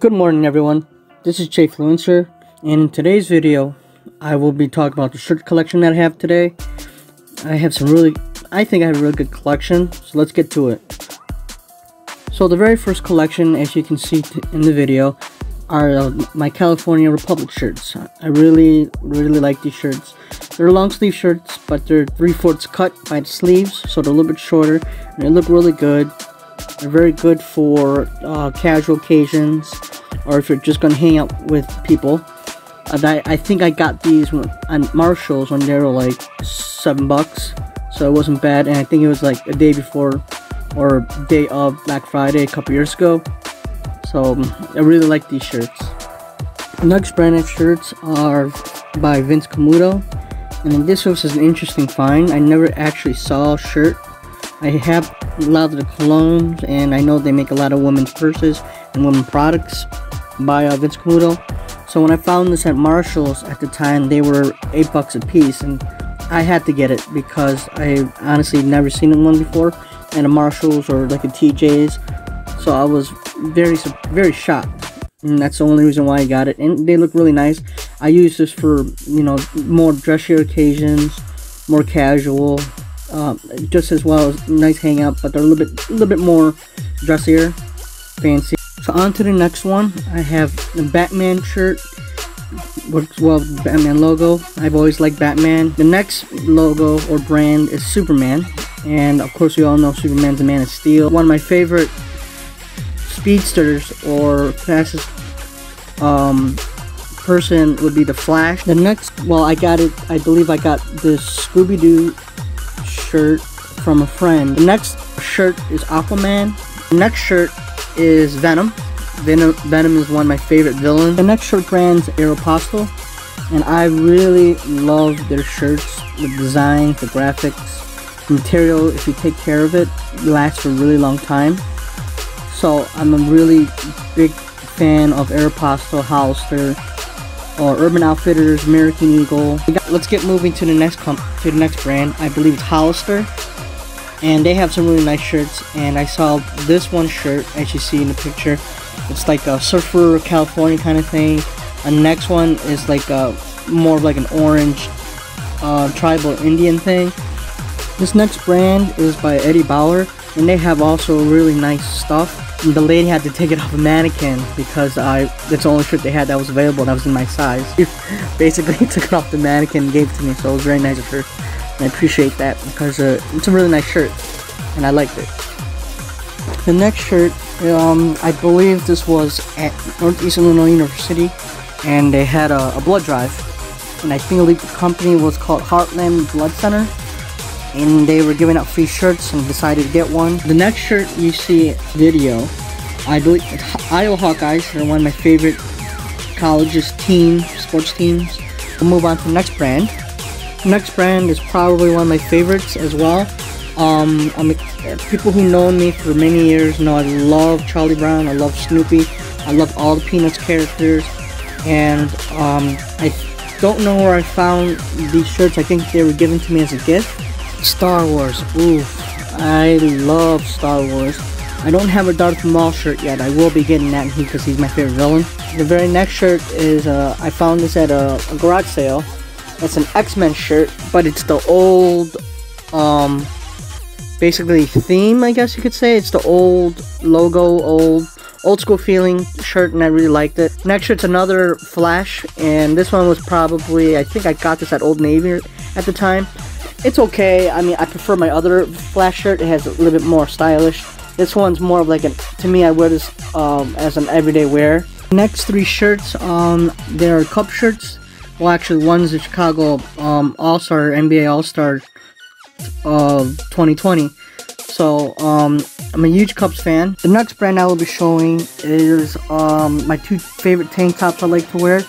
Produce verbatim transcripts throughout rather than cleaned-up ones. Good morning everyone, this is Jay Fluencer, and in today's video I will be talking about the shirt collection that I have today. I have some really, I think I have a really good collection, so let's get to it. So the very first collection, as you can see in the video, are uh, my California Republic shirts. I really, really like these shirts. They're long sleeve shirts, but they're three-fourths cut by the sleeves, so they're a little bit shorter, and they look really good. They're very good for uh, casual occasions, or if you're just going to hang out with people. I, I think I got these at Marshalls when they were like seven bucks, so it wasn't bad, and I think it was like a day before or day of Black Friday a couple years ago. So I really like these shirts. The next brand of shirts are by Vince Camuto, and this was an interesting find. I never actually saw a shirt. I have a lot of the colognes, and I know they make a lot of women's purses and women's products by uh, Vince Camuto. So when I found this at Marshalls at the time, they were eight bucks a piece, and I had to get it because I honestly never seen one before at a Marshalls or like a T J's. So I was very, very shocked, and that's the only reason why I got it. And they look really nice. I use this for, you know, more dressier occasions, more casual. Um, just as well as nice hangout, but they're a little bit, a little bit more dressier, fancy. So on to the next one. I have the Batman shirt. Works well with the Batman logo. I've always liked Batman. The next logo or brand is Superman, and of course we all know Superman's the Man of Steel. One of my favorite speedsters or fastest um, person would be the Flash. The next, well, I got it. I believe I got the Scooby-Doo shirt from a friend. The next shirt is Aquaman. The next shirt is Venom. Venom, Venom is one of my favorite villains. The next shirt brand is Aeropostale, and I really love their shirts, the designs, the graphics, the material. If you take care of it, it lasts for a really long time. So I'm a really big fan of Aeropostale, Hollister, or Urban Outfitters, American Eagle. Let's get moving to the next comp to the next brand. I believe it's Hollister, and they have some really nice shirts. And I saw this one shirt, as you see in the picture. It's like a surfer California kind of thing. The next one is like a more of like an orange uh, tribal Indian thing. This next brand is by Eddie Bauer, and they have also really nice stuff. The lady had to take it off a mannequin because I that's the only shirt they had that was available that was in my size. Basically, he took it off the mannequin and gave it to me, so it was very nice of her, and I appreciate that because uh, it's a really nice shirt, and I liked it. The next shirt, um, I believe this was at Northeastern Illinois University, and they had a, a blood drive, and I think the company was called Heartland Blood Center, and they were giving out free shirts and decided to get one. The next shirt you see video, I believe Iowa Hawkeyes are one of my favorite colleges, team, sports teams. We'll move on to the next brand. The next brand is probably one of my favorites as well. Um, I'm, people who know me for many years know I love Charlie Brown, I love Snoopy, I love all the Peanuts characters, and um, I don't know where I found these shirts. I think they were given to me as a gift. Star Wars. Ooh, I love Star Wars. I don't have a Darth Maul shirt yet. I will be getting that because he's my favorite villain. The very next shirt is, uh, I found this at a, a garage sale. It's an X-Men shirt, but it's the old, um, basically theme, I guess you could say. It's the old logo, old, old school feeling shirt, and I really liked it. Next shirt's another Flash, and this one was probably, I think I got this at Old Navy at the time. It's okay. I mean, I prefer my other Flash shirt. It has a little bit more stylish. This one's more of like a, to me, I wear this um, as an everyday wear. Next three shirts, um, they are cup shirts. Well, actually, one's the Chicago um, All-Star, N B A All-Star of uh, twenty twenty. So, um, I'm a huge Cubs fan. The next brand I will be showing is um, my two favorite tank tops I like to wear.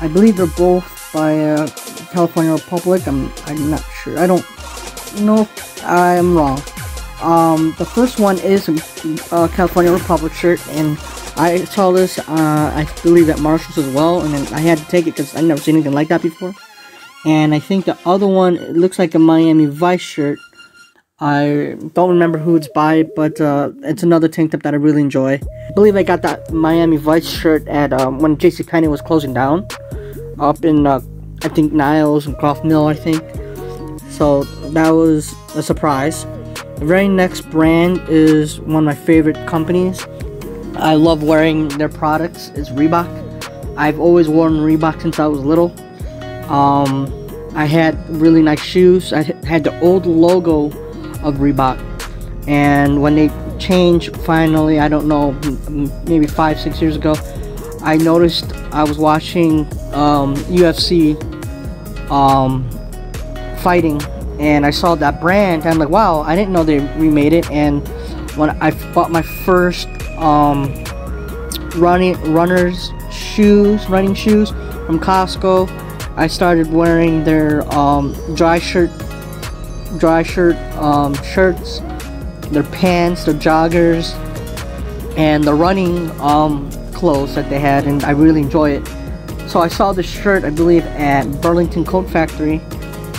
I believe they're both by uh, California Republic. I'm, I'm not sure. I don't know if I'm wrong. Um, the first one is a uh, California Republic shirt, and I saw this, uh, I believe, at Marshalls as well, and then I had to take it because I've never seen anything like that before. And I think the other one, it looks like a Miami Vice shirt. I don't remember who it's by, but uh, it's another tank top that I really enjoy. I believe I got that Miami Vice shirt at um, when J C Penney was closing down, up in uh, I think Niles and Cloth Mill, I think. So that was a surprise. The very next brand is one of my favorite companies. I love wearing their products. It's Reebok. I've always worn Reebok since I was little. Um, I had really nice shoes. I had the old logo of Reebok, and when they changed finally, I don't know, maybe five six years ago, I noticed I was watching um, U F C um, fighting, and I saw that brand, and I'm like, wow, I didn't know they remade it. And when I bought my first um, running runners shoes running shoes from Costco, I started wearing their um, dry shirt dry shirt um, shirts, their pants, their joggers, and the running um, clothes that they had, and I really enjoy it. So I saw this shirt, I believe, at Burlington Coat Factory,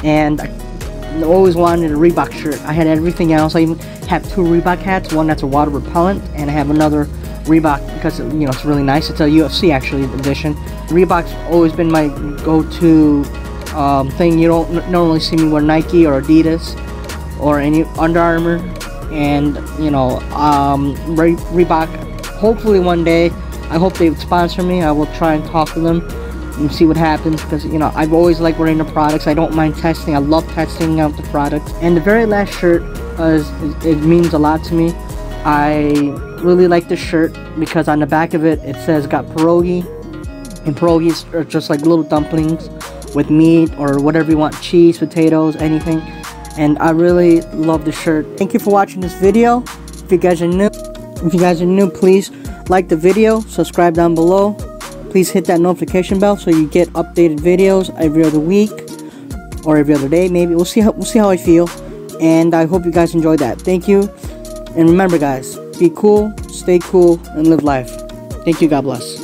and I always wanted a Reebok shirt. I had everything else. I even have two Reebok hats, one that's a water repellent, and I have another Reebok because, you know, it's really nice. It's a U F C actually edition. Reebok's always been my go-to Um, thing. You don't normally see me wear Nike or Adidas or any Under Armour, and you know, um, Re Reebok, hopefully one day, I hope they would sponsor me. I will try and talk to them and see what happens, because you know, I've always liked wearing the products. I don't mind testing. I love testing out the products. And the very last shirt uh, is, is, it means a lot to me. I really like this shirt because on the back of it, it says got pierogi, and pierogies are just like little dumplings with meat or whatever you want, cheese, potatoes, anything. And I really love the shirt. Thank you for watching this video. If you guys are new, if you guys are new, please like the video, subscribe down below. Please hit that notification bell so you get updated videos every other week or every other day. Maybe we'll see how we'll see how I feel. And I hope you guys enjoyed that. Thank you. And remember, guys, be cool, stay cool, and live life. Thank you. God bless.